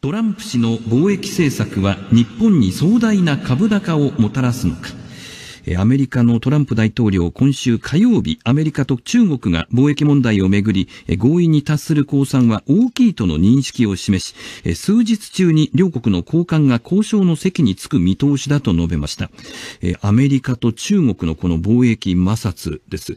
トランプ氏の貿易政策は日本に壮大な株高をもたらすのか。アメリカのトランプ大統領、今週火曜日、アメリカと中国が貿易問題をめぐり、合意に達する公算は大きいとの認識を示し、数日中に両国の高官が交渉の席に着く見通しだと述べました。アメリカと中国のこの貿易摩擦です。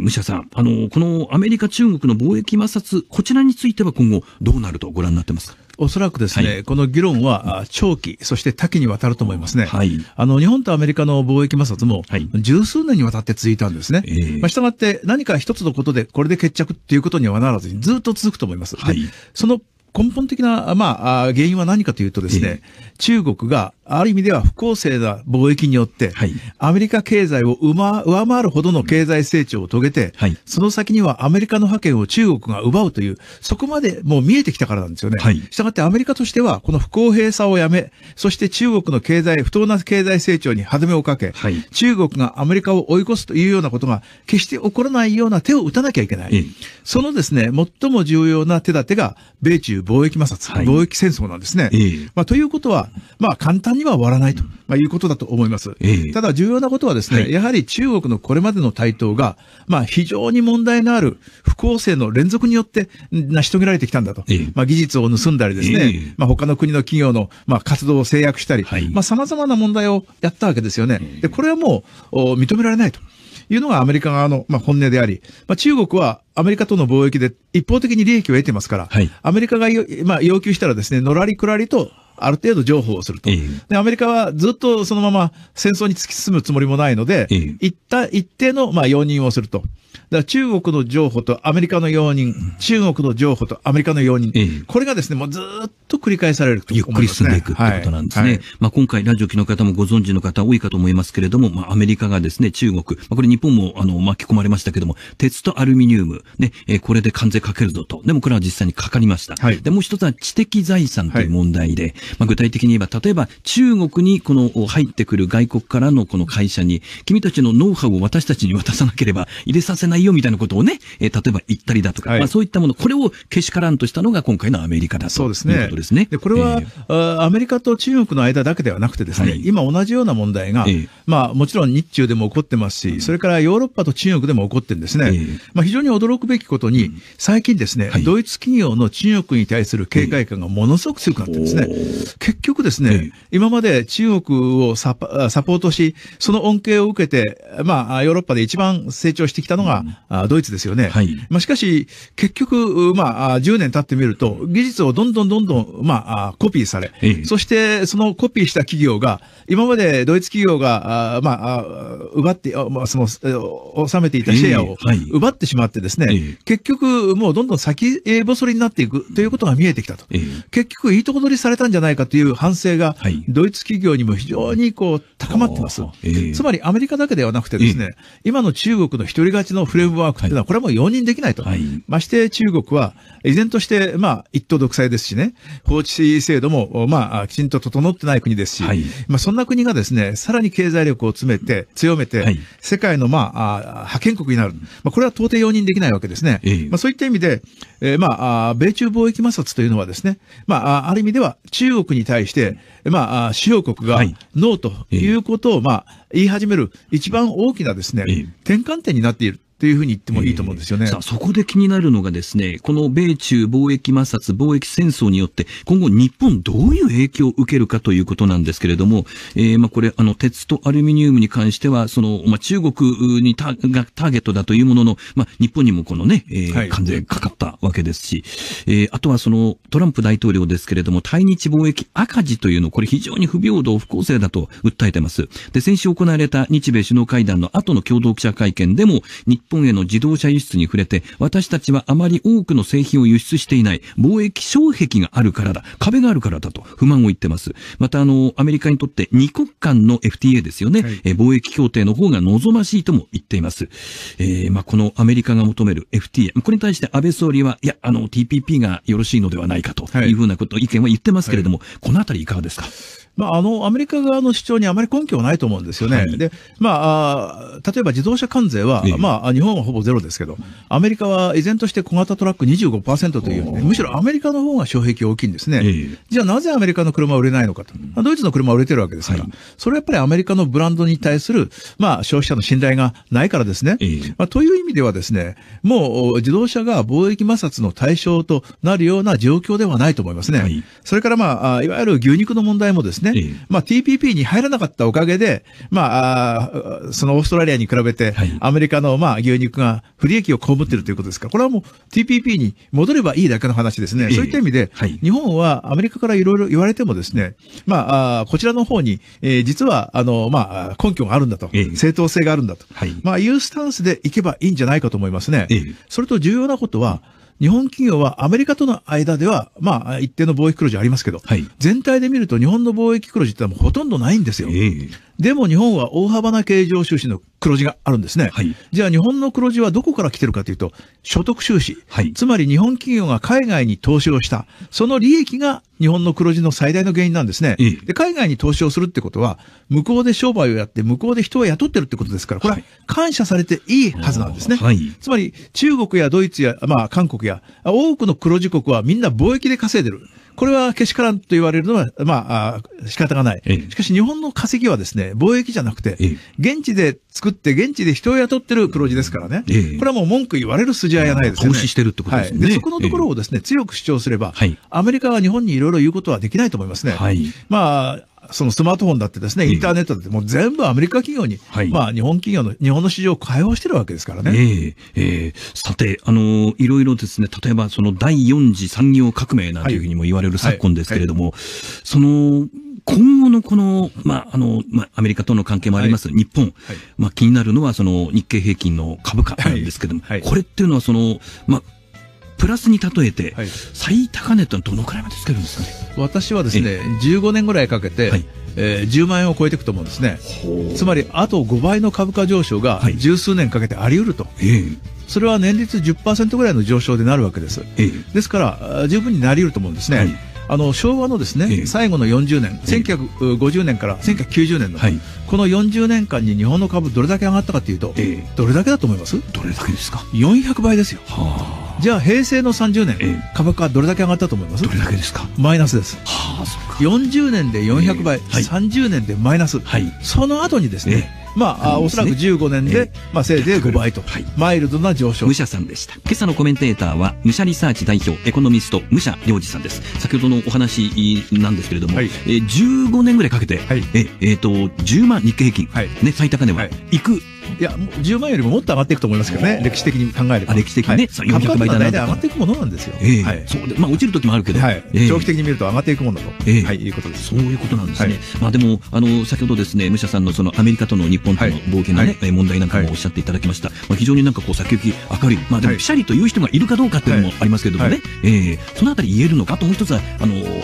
武者さん、このアメリカ中国の貿易摩擦、こちらについては今後どうなるとご覧になってますか？おそらくですね、はい、この議論は長期、そして多岐にわたると思いますね。はい、日本とアメリカの貿易摩擦も、十数年にわたって続いたんですね。したがって、何か一つのことで、これで決着っていうことにはならずに、ずっと続くと思います。はい、で、その根本的な、原因は何かというとですね、中国が、ある意味では不公正な貿易によって、アメリカ経済を上回るほどの経済成長を遂げて、その先にはアメリカの覇権を中国が奪うという、そこまでもう見えてきたからなんですよね。したがってアメリカとしては、この不公平さをやめ、そして中国の経済、不当な経済成長に歯止めをかけ、中国がアメリカを追い越すというようなことが、決して起こらないような手を打たなきゃいけない。そのですね、最も重要な手立てが、米中貿易摩擦、貿易戦争なんですね。ということは、簡単には終わらないということだと思います。ただ重要なことはですね、やはり中国のこれまでの台頭が、非常に問題のある不公正の連続によって成し遂げられてきたんだと。技術を盗んだりですね、他の国の企業の活動を制約したり、様々な問題をやったわけですよね。で、これはもう認められないというのがアメリカ側の本音であり、中国はアメリカとの貿易で一方的に利益を得てますから、アメリカが要求したらですね、のらりくらりとある程度譲歩をすると。で、アメリカはずっとそのまま戦争に突き進むつもりもないので、一定の容認をすると。だから中国の譲歩とアメリカの容認、中国の譲歩とアメリカの容認、これがですね、もうずっと繰り返されると、ね、ゆっくり進んでいくということなんですね。今回、ラジオ機の方もご存知の方多いかと思いますけれども、アメリカがですね、中国、これ日本も巻き込まれましたけれども、鉄とアルミニウム、ね、これで関税かけるぞと。でもこれは実際にかかりました。で、もう一つは知的財産という問題で、具体的に言えば、例えば中国にこの入ってくる外国からのこの会社に、君たちのノウハウを私たちに渡さなければ入れさせないよみたいなことをね、例えば言ったりだとか、そういったもの、これをけしからんとしたのが今回のアメリカだということですね。で、これは、アメリカと中国の間だけではなくてですね、今同じような問題が、もちろん日中でも起こってますし、それからヨーロッパと中国でも起こってるんですね。非常に驚くべきことに、最近ですね、ドイツ企業の中国に対する警戒感がものすごく強くなってるんですね。結局ですね、今まで中国をサポートし、その恩恵を受けて、ヨーロッパで一番成長してきたのが、ドイツですよね。しかし、結局、10年経ってみると、技術をどんどん、コピーされ、そして、そのコピーした企業が、今までドイツ企業が、奪って、収めていたシェアを奪ってしまってですね、結局、もうどんどん先細りになっていくということが見えてきたと。結局、いいとこ取りされたんじゃないかという反省が、ドイツ企業にも非常にこう高まってます。つまりアメリカだけではなくてですね、今の中国の一人勝ちのフレームワークというのは、これはもう容認できないと。まして中国は、依然として、一党独裁ですしね、法治制度も、きちんと整ってない国ですし、そんな国がですね、さらに経済力を強めて、世界の、覇権国になる。これは到底容認できないわけですね。そういった意味で、米中貿易摩擦というのはですね、ある意味では、中国に対して、主要国がノーということを、言い始める一番大きなですね、転換点になっているというふうに言ってもいいと思うんですよね。さあ、そこで気になるのがですね、この米中貿易摩擦、貿易戦争によって、今後日本どういう影響を受けるかということなんですけれども、これ、鉄とアルミニウムに関しては、その、中国にがターゲットだというものの、日本にもこのね、関税かかったわけですし、あとはその、トランプ大統領ですけれども、対日貿易赤字というの、これ非常に不平等、不公正だと訴えてます。で、先週行われた日米首脳会談の後の共同記者会見でも、日本への自動車輸出に触れて、私たちはあまり多くの製品を輸出していない、貿易障壁があるからだ、壁があるからだと不満を言ってます。また、アメリカにとって2国間の FTA ですよね、貿易協定の方が望ましいとも言っています。このアメリカが求める FTA、これに対して安倍総理は、いや、TPP がよろしいのではないかというふうなこと、意見は言ってますけれども、このあたりいかがですか？アメリカ側の主張にあまり根拠はないと思うんですよね。で、例えば自動車関税は、日本はほぼゼロですけど、アメリカは依然として小型トラック 25% というように、むしろアメリカの方が障壁大きいんですね。じゃあなぜアメリカの車は売れないのかと。ドイツの車は売れてるわけですから、それはやっぱりアメリカのブランドに対する、まあ、消費者の信頼がないからですね。という意味ではですね、もう自動車が貿易摩擦の対象となるような状況ではないと思いますね。それから、まあ、いわゆる牛肉の問題もですね、まあ、TPP に入らなかったおかげで、まあ、そのオーストラリアに比べて、アメリカのまあ牛肉が不利益を被っているということですから、これはもう TPP に戻ればいいだけの話ですね。そういった意味で、日本はアメリカからいろいろ言われてもですね、まあ、こちらの方に、実は、まあ、根拠があるんだと、正当性があるんだと、まあ、いうスタンスでいけばいいんじゃないかと思いますね。それと重要なことは、日本企業はアメリカとの間では、まあ、一定の貿易黒字ありますけど、全体で見ると日本の貿易黒字ってのはもうほとんどないんですよ。でも日本は大幅な経常収支の黒字があるんですね。じゃあ日本の黒字はどこから来てるかというと、所得収支。つまり日本企業が海外に投資をした、その利益が日本の黒字の最大の原因なんですね。で、海外に投資をするってことは、向こうで商売をやって、向こうで人を雇ってるってことですから、これは感謝されていいはずなんですね。つまり中国やドイツや、まあ韓国や、多くの黒字国はみんな貿易で稼いでる。これはけしからんと言われるのは、まあ、仕方がない。しかし日本の稼ぎはですね、貿易じゃなくて、現地で作って、現地で人を雇ってる黒字ですからね。これはもう文句言われる筋合いはないですよね。投資してるってことですね。そこのところをですね、強く主張すれば、アメリカは日本にいろいろ言うことはできないと思いますね。まあ、そのスマートフォンだってですね、インターネットだってもう全部アメリカ企業に、まあ日本企業の、日本の市場を開放してるわけですからね。さて、いろいろですね、例えばその第4次産業革命なんていうふうにも言われる昨今ですけれども、その、今後のこの、まあ、アメリカとの関係もあります、日本。まあ気になるのはその日経平均の株価なんですけれども、これっていうのはその、まあ、プラスに例えて、最高値ってどのくらいまでつけるんですかね。私はですね、15年ぐらいかけて、10万円を超えていくと思うんですね。つまり、あと5倍の株価上昇が十数年かけてあり得ると。それは年率 10% ぐらいの上昇でなるわけです。ですから、十分になり得ると思うんですね。昭和のですね、最後の40年、1950年から1990年の、この40年間に日本の株どれだけ上がったかというと、どれだけだと思います？どれだけですか？400倍ですよ。じゃあ平成の30年、株価はどれだけ上がったと思います？どれだけですか？マイナスです。40年で400倍、30年でマイナス。その後にですね、まあ、おそらく15年で、まあ、せいぜい5倍と、マイルドな上昇。武者さんでした。今朝のコメンテーターは、武者リサーチ代表、エコノミスト、武者良二さんです。先ほどのお話なんですけれども、15年ぐらいかけて、10万日経平均、ね、最高値はいく。いや、10万よりももっと上がっていくと思いますけどね、歴史的に考えれば。歴史的にね、400倍だなと。上がっていくものなんですよ。まあ、落ちるときもあるけど、長期的に見ると上がっていくものだということです。そういうことなんですね。まあ、でも、先ほどですね、武者さんのそのアメリカとの日本との貿易のね、問題なんかもおっしゃっていただきました。非常になんかこう、先行き明るい。まあ、でも、ぴしゃりという人がいるかどうかっていうのもありますけどもね、そのあたり言えるのか、あともう一つは、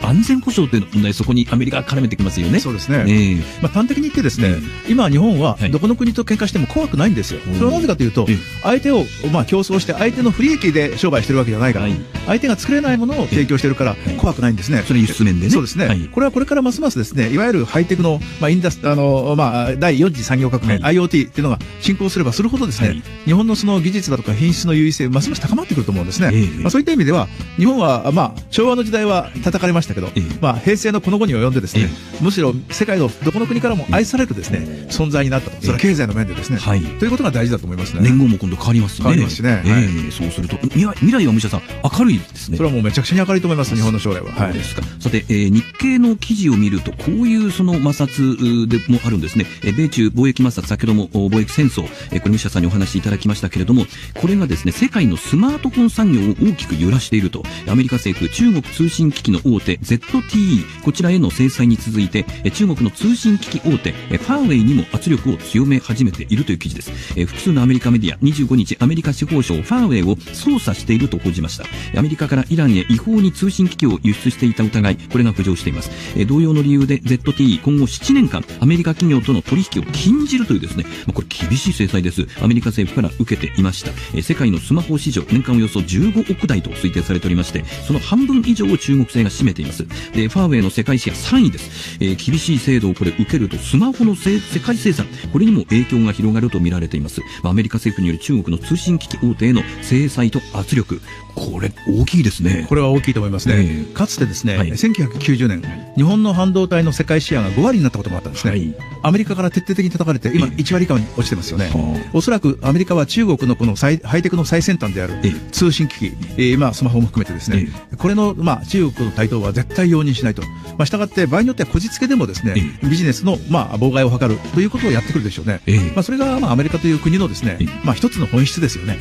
安全保障という問題、そこにアメリカが絡めてきますよね。そうですね。まあ、端的に言ってですね、今、日本はどこの国と喧嘩しても、怖くないんですよ。それはなぜかというと、相手をまあ競争して相手の不利益で商売してるわけじゃないから、相手が作れないものを提供してるから怖くないんですね。それ輸出面でね。そうですね。これはこれからますますですね、いわゆるハイテクのまあインダスまあ第4次産業革命 IoT っていうのが進行すればするほどですね、日本のその技術だとか品質の優位性ますます高まってくると思うんですね。まあそういった意味では日本はまあ昭和の時代は叩かれましたけど、まあ平成のこの後に及んでですね、むしろ世界のどこの国からも愛されるですね存在になったと。それは経済の面でですね。ということが大事だと思いますね。年号も今度変わりますね。変わりますしね。そうすると未来は武者さん明るいですね。それはもうめちゃくちゃに明るいと思います。日本の将来は。そうですか。さて日経の記事を見るとこういうその摩擦でもあるんですね。米中貿易摩擦、先ほども貿易戦争、これ武者さんにお話しいただきましたけれども、これがですね世界のスマートフォン産業を大きく揺らしていると。アメリカ政府、中国通信機器の大手 ZTE こちらへの制裁に続いて中国の通信機器大手ファーウェイにも圧力を強め始めているという記事です。複数のアメリカメディア、25日、アメリカ司法省、ファーウェイを捜査していると報じました。アメリカからイランへ違法に通信機器を輸出していた疑い、これが浮上しています。同様の理由で ZTE、今後7年間、アメリカ企業との取引を禁じるというですね、これ厳しい制裁です。アメリカ政府から受けていました。世界のスマホ市場、年間およそ15億台と推定されておりまして、その半分以上を中国製が占めています。で、ファーウェイの世界シェア3位です。厳しい制度をこれ受けると、スマホの世界生産、これにも影響が広がるがると見られています。アメリカ政府による中国の通信機器大手への制裁と圧力、これ大きいですね。これは大きいと思いますね。かつてですね、1990年、日本の半導体の世界シェアが5割になったこともあったんですね。アメリカから徹底的に叩かれて、今1割以下に落ちてますよね。おそらくアメリカは中国のこのハイテクの最先端である通信機器、スマホも含めてですね、これの中国の台頭は絶対容認しないと。したがって場合によってはこじつけでもですね、ビジネスの妨害を図るということをやってくるでしょうね。それがアメリカという国のですね、一つの本質ですよね。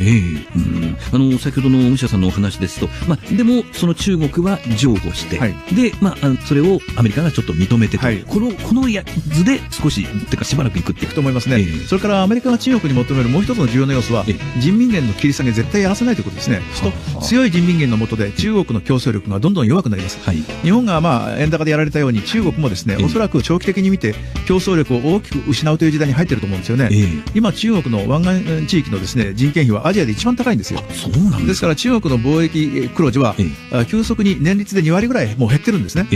先ほどの武者さんのお話ですと、でもその中国は譲歩して、で、それをアメリカがちょっと認めてと、このや図で少しってかしばらくいくっていくと思いますね。それからアメリカが中国に求めるもう一つの重要な要素は、人民元の切り下げ絶対やらせないということですね。そうすると強い人民元の下で中国の競争力がどんどん弱くなります。日本が円高でやられたように中国もですね、おそらく長期的に見て競争力を大きく失うという時代に入っていると思うんですよね。今中国の湾岸地域のですね人件費はアジアで一番高いんですよ。ですから中国の貿易黒字は急速に年率で2割ぐらいもう減ってるんですね。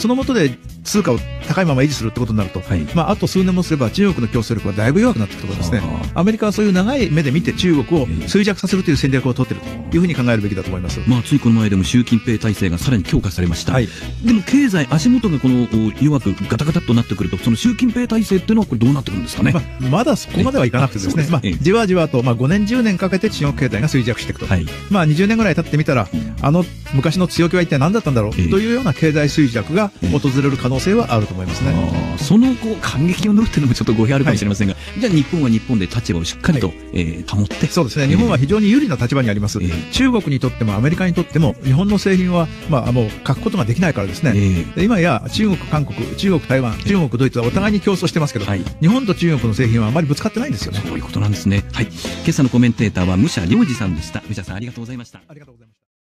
その下で通貨を高いまま維持するってことになると、あと数年もすれば中国の競争力はだいぶ弱くなっていくと思いますね。アメリカはそういう長い目で見て中国を衰弱させるという戦略を取っているというふうに考えるべきだと思います。ついこの前でも習近平体制がさらに強化されました。でも経済足元がこの弱くガタガタっとなってくると、その習近平体制っていうのはこれどうなってくるんですかね。まだそこまではいかなくてですね、じわじわと5年10年かけて中国経済が衰弱していくと、20年ぐらい経ってみたら、昔の強気は一体何だったんだろうというような経済衰弱が訪れる可能性はあると思いますね。その感激を述べてるのもちょっと語弊あるかもしれませんが、じゃあ日本は日本で立場をしっかりと保って、そうですね、日本は非常に有利な立場にあります。中国にとってもアメリカにとっても日本の製品はもう欠くことができないからですね、今や中国、韓国、中国、台湾、中国、ドイツはお互いに競争してますけど、日本と中国の製品はあまりぶつかってないんですよね。そういうことなんですね。今朝のコメンテーターは武者亮二さんでした。武者さん、ありがとうございました。